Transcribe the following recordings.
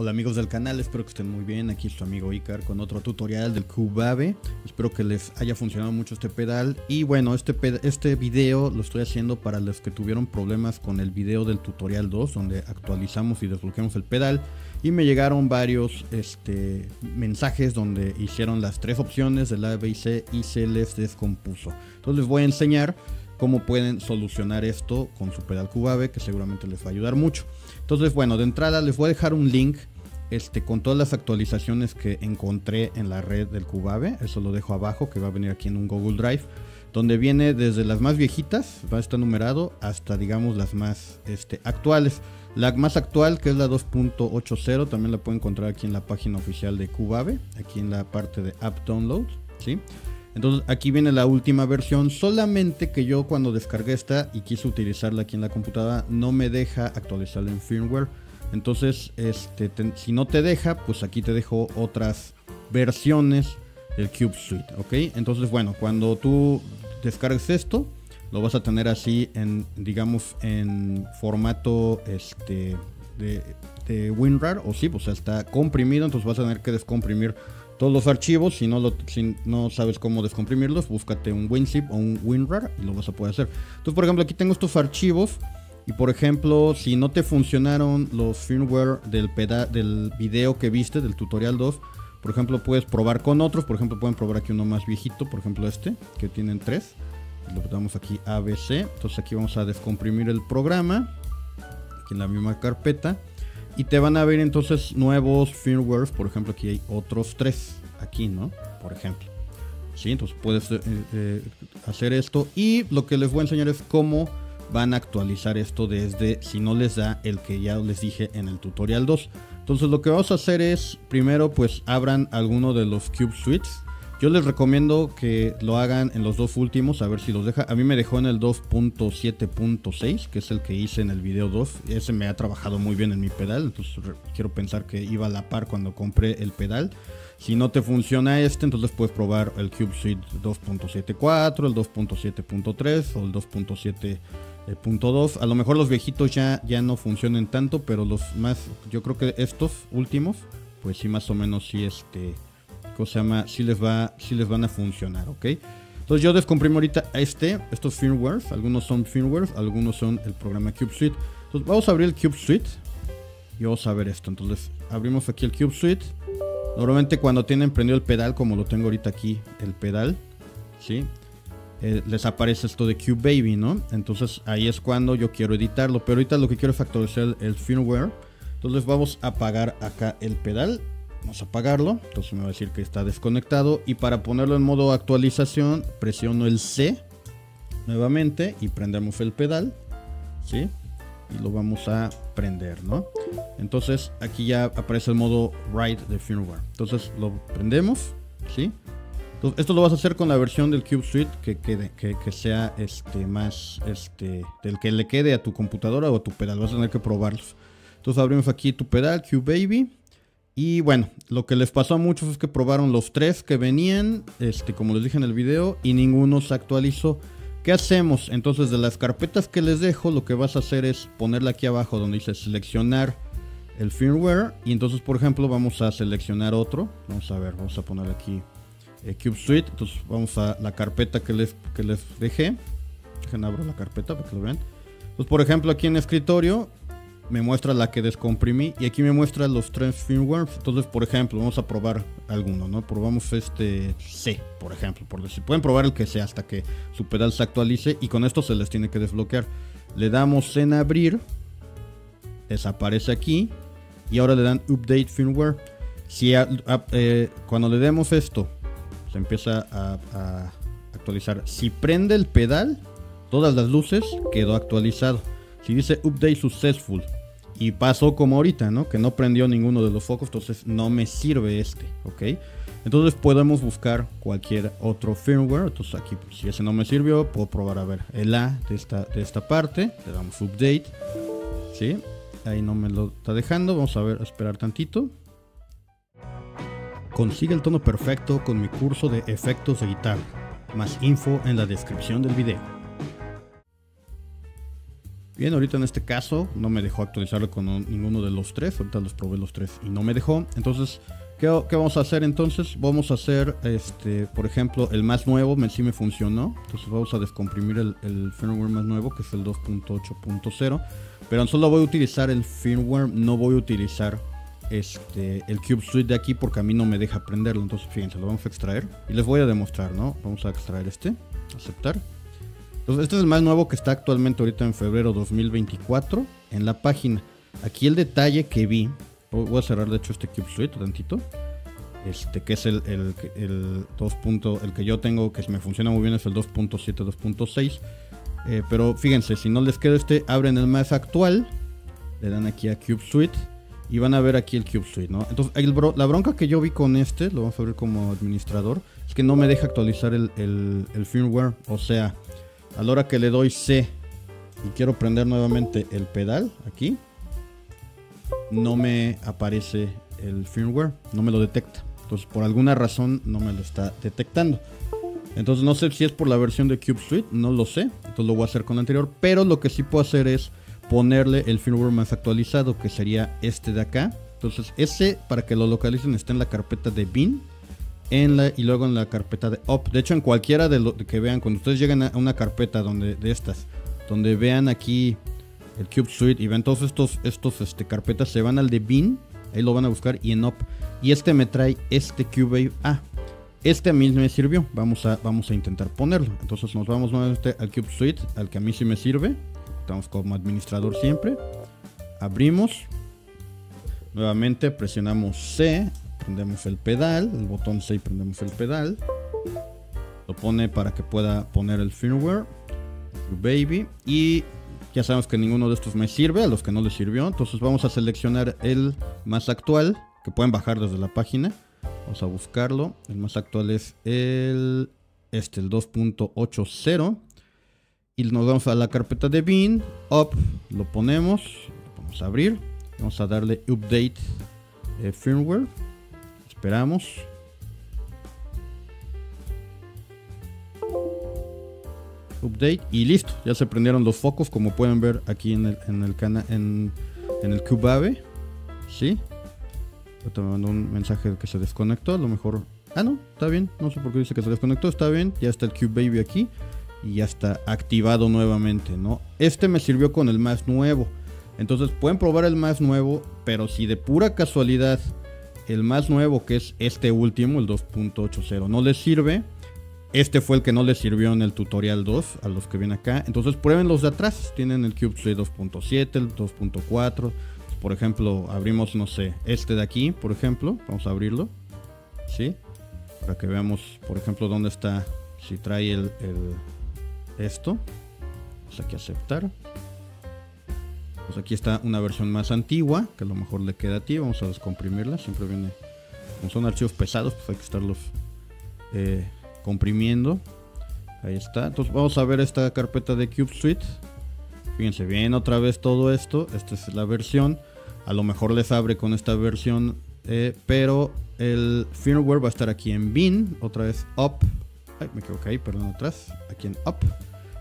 Hola amigos del canal, espero que estén muy bien. Aquí es su amigo ICAR con otro tutorial del Cuvave. Espero que les haya funcionado mucho este pedal. Y bueno, este video lo estoy haciendo para los que tuvieron problemas con el video del tutorial 2, donde actualizamos y desbloqueamos el pedal. Y me llegaron varios mensajes donde hicieron las tres opciones del A, B y C y se les descompuso. Entonces les voy a enseñar cómo pueden solucionar esto con su pedal Cuvave, que seguramente les va a ayudar mucho. Entonces, bueno, de entrada les voy a dejar un link con todas las actualizaciones que encontré en la red del Cuvave. Eso lo dejo abajo, que va a venir aquí en un Google Drive, donde viene desde las más viejitas, va a estar numerado, hasta digamos las más actuales. La más actual, que es la 2.80, también la pueden encontrar aquí en la página oficial de Cuvave, aquí en la parte de App Downloads, ¿sí? Entonces aquí viene la última versión, solamente que yo cuando descargué esta y quise utilizarla aquí en la computadora no me deja actualizarla en firmware. Entonces si no te deja, pues aquí te dejo otras versiones del Cube Suite, ¿ok? Entonces bueno, cuando tú descargues esto lo vas a tener así en, digamos, en formato de WinRAR o zip, o sea, está comprimido. Entonces vas a tener que descomprimir todos los archivos. Si no sabes cómo descomprimirlos, búscate un WinZip o un WinRAR y lo vas a poder hacer. Entonces, por ejemplo, aquí tengo estos archivos y, por ejemplo, si no te funcionaron los firmware del video que viste, del tutorial 2, por ejemplo, puedes probar con otros. Por ejemplo, pueden probar aquí uno más viejito, por ejemplo que tienen 3. Lo damos aquí ABC. Entonces aquí vamos a descomprimir el programa, aquí en la misma carpeta. Y te van a ver entonces nuevos firmwares. Por ejemplo, aquí hay otros 3. Aquí, ¿no? Por ejemplo. Sí, entonces puedes hacer esto. Y lo que les voy a enseñar es cómo van a actualizar esto desde, si no les da el que ya les dije en el tutorial 2. Entonces lo que vamos a hacer es, primero pues abran alguno de los Cube Suites. Yo les recomiendo que lo hagan en los dos últimos, a ver si los deja. A mí me dejó en el 2.7.6, que es el que hice en el video 2. Ese me ha trabajado muy bien en mi pedal, entonces quiero pensar que iba a la par cuando compré el pedal. Si no te funciona entonces puedes probar el Cube Suite 2.74, el 2.7.3 o el 2.7.2. A lo mejor los viejitos ya no funcionen tanto, pero los más, yo creo que estos últimos, pues sí, más o menos sí si les van a funcionar, ok. Entonces yo descomprimo ahorita estos firmwares. Algunos son firmwares, algunos son el programa Cube Suite. Entonces vamos a abrir el Cube Suite y vamos a ver esto. Entonces abrimos aquí el Cube Suite. Normalmente cuando tienen prendido el pedal, como lo tengo ahorita aquí el pedal, ¿sí? Les aparece esto de Cube Baby, ¿no? Entonces ahí es cuando yo quiero editarlo, pero ahorita lo que quiero es actualizar el firmware. Entonces vamos a apagar acá el pedal. Vamos a apagarlo, entonces me va a decir que está desconectado. Y para ponerlo en modo actualización presiono el C nuevamente y prendemos el pedal, ¿sí? Y lo vamos a prender, ¿no? Entonces aquí ya aparece el modo Write de firmware. Entonces lo prendemos, ¿sí? Entonces esto lo vas a hacer con la versión del Cube Suite que sea del que le quede a tu computadora o a tu pedal. Vas a tener que probarlos. Entonces abrimos aquí tu pedal, Cube Baby. Y bueno, lo que les pasó a muchos es que probaron los 3 que venían, como les dije en el video, y ninguno se actualizó. ¿Qué hacemos? Entonces, de las carpetas que les dejo, lo que vas a hacer es ponerla aquí abajo donde dice seleccionar el firmware. Y entonces, por ejemplo, vamos a seleccionar otro. Vamos a ver, vamos a poner aquí Cube Suite. Entonces vamos a la carpeta que les dejé. Dejen abro la carpeta para que lo vean. Entonces, por ejemplo, aquí en escritorio me muestra la que descomprimí y aquí me muestra los 3 firmwares. Entonces, por ejemplo, vamos a probar alguno, ¿no? Probamos C, por ejemplo, porque si pueden probar el que sea hasta que su pedal se actualice, y con esto se les tiene que desbloquear. Le damos en abrir, desaparece aquí, y ahora le dan update firmware. Si cuando le demos esto se empieza a actualizar. Si prende el pedal, todas las luces, quedó actualizado. Si dice update successful y pasó como ahorita, ¿no? Que no prendió ninguno de los focos, entonces no me sirve ¿ok? Entonces podemos buscar cualquier otro firmware. Entonces aquí, pues, si ese no me sirvió, puedo probar, a ver, el A de esta parte. Le damos update, ¿sí? Ahí no me lo está dejando. Vamos a ver, a esperar tantito. Consigue el tono perfecto con mi curso de efectos de guitarra. Más info en la descripción del video. Bien, ahorita en este caso no me dejó actualizarlo con ninguno de los tres. Ahorita los probé los tres y no me dejó. Entonces, ¿qué vamos a hacer entonces? Vamos a hacer, por ejemplo, el más nuevo, sí me funcionó. Entonces vamos a descomprimir el firmware más nuevo, que es el 2.8.0. Pero solo voy a utilizar el firmware, no voy a utilizar el Cube Suite de aquí porque a mí no me deja prenderlo. Entonces, fíjense, lo vamos a extraer y les voy a demostrar, ¿no? Vamos a extraer aceptar. Entonces, este es el más nuevo que está actualmente ahorita en febrero 2024 en la página. Aquí el detalle que vi, voy a cerrar de hecho este Cube Suite tantito, que es el que yo tengo, que me funciona muy bien, es el 2.7, 2.6. Pero fíjense, si no les queda abren el más actual, le dan aquí a Cube Suite y van a ver aquí el Cube Suite, ¿no? Entonces la bronca que yo vi con lo vamos a abrir como administrador, es que no me deja actualizar el firmware. O sea, a la hora que le doy C y quiero prender nuevamente el pedal, aquí no me aparece el firmware, no me lo detecta. Entonces por alguna razón no me lo está detectando. Entonces no sé si es por la versión de Cube Suite, no lo sé. Entonces lo voy a hacer con la anterior, pero lo que sí puedo hacer es ponerle el firmware más actualizado, que sería de acá. Entonces para que lo localicen, está en la carpeta de bin y luego en la carpeta de up. De hecho, en cualquiera de lo que vean, cuando ustedes llegan a una carpeta donde vean aquí el Cube Suite y vean todos estos carpetas, se van al de bin, ahí lo van a buscar, y en up, y me trae Cuvave. A mí me sirvió. Vamos a intentar ponerlo. Entonces nos vamos nuevamente al Cube Suite, al que a mí sí me sirve. Estamos como administrador siempre, abrimos nuevamente, presionamos C, prendemos el pedal, el botón C y prendemos el pedal, lo pone para que pueda poner el firmware Baby, y ya sabemos que ninguno de estos me sirve, a los que no les sirvió. Entonces vamos a seleccionar el más actual, que pueden bajar desde la página. Vamos a buscarlo. El más actual es el 2.80, y nos vamos a la carpeta de bin, up, lo ponemos, vamos a abrir, vamos a darle update firmware, esperamos. Update y listo, ya se prendieron los focos, como pueden ver aquí en el Cuvave. ¿Sí? Ahorita me mandó un mensaje que se desconectó, a lo mejor. Ah, no, está bien, no sé por qué dice que se desconectó, está bien, ya está el Cube Baby aquí y ya está activado nuevamente, ¿no? Me sirvió con el más nuevo. Entonces pueden probar el más nuevo, pero si de pura casualidad el más nuevo, que es último, el 2.80, no les sirve, fue el que no les sirvió en el tutorial 2, a los que vienen acá. Entonces prueben los de atrás, tienen el Cube Suite 2.7, el 2.4, por ejemplo. Abrimos, no sé, de aquí, por ejemplo, vamos a abrirlo, ¿sí? Para que veamos, por ejemplo, dónde está, si trae vamos aquí a aceptar. Pues aquí está una versión más antigua, que a lo mejor le queda a ti, vamos a descomprimirla, siempre viene, como son archivos pesados, pues hay que estarlos comprimiendo. Ahí está. Entonces vamos a ver esta carpeta de Cube Suite, fíjense bien otra vez todo esto, esta es la versión, a lo mejor les abre con esta versión, pero el firmware va a estar aquí en bin, otra vez up, ay, me equivoqué ahí, perdón, atrás, aquí en up,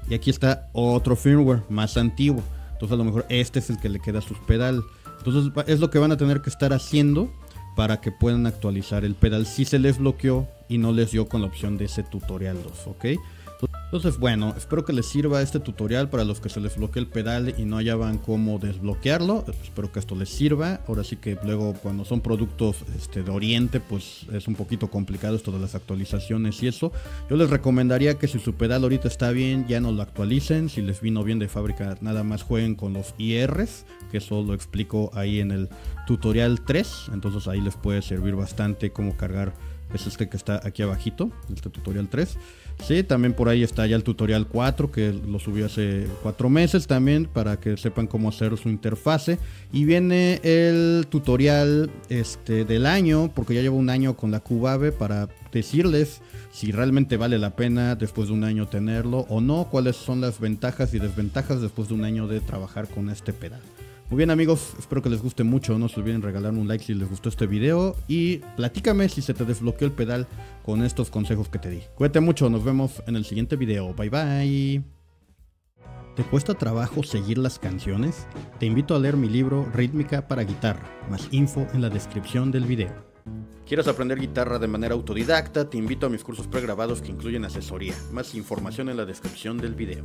y aquí está otro firmware más antiguo. Entonces a lo mejor es el que le queda a sus pedal. Entonces es lo que van a tener que estar haciendo para que puedan actualizar el pedal, si se les bloqueó y no les dio con la opción de ese tutorial 2, ¿ok? Entonces bueno, espero que les sirva este tutorial para los que se les bloquea el pedal y no hallaban cómo desbloquearlo. Espero que esto les sirva. Ahora sí que luego, cuando son productos de Oriente, pues es un poquito complicado esto de las actualizaciones y eso. Yo les recomendaría que si su pedal ahorita está bien, ya no lo actualicen. Si les vino bien de fábrica, nada más jueguen con los IR's, que eso lo explico ahí en el tutorial 3. Entonces ahí les puede servir bastante cómo cargar. Es que está aquí abajito, tutorial 3. Sí, también por ahí está ya el tutorial 4, que lo subí hace 4 meses también, para que sepan cómo hacer su interfase. Y viene el tutorial del año, porque ya llevo un año con la Cuvave, para decirles si realmente vale la pena después de un año tenerlo o no, cuáles son las ventajas y desventajas después de un año de trabajar con este pedal. Muy bien, amigos, espero que les guste mucho, no se olviden regalarme un like si les gustó este video y platícame si se te desbloqueó el pedal con estos consejos que te di. Cuídate mucho, nos vemos en el siguiente video, bye bye. ¿Te cuesta trabajo seguir las canciones? Te invito a leer mi libro Rítmica para guitarra, más info en la descripción del video. ¿Quieres aprender guitarra de manera autodidacta? Te invito a mis cursos pregrabados que incluyen asesoría, más información en la descripción del video.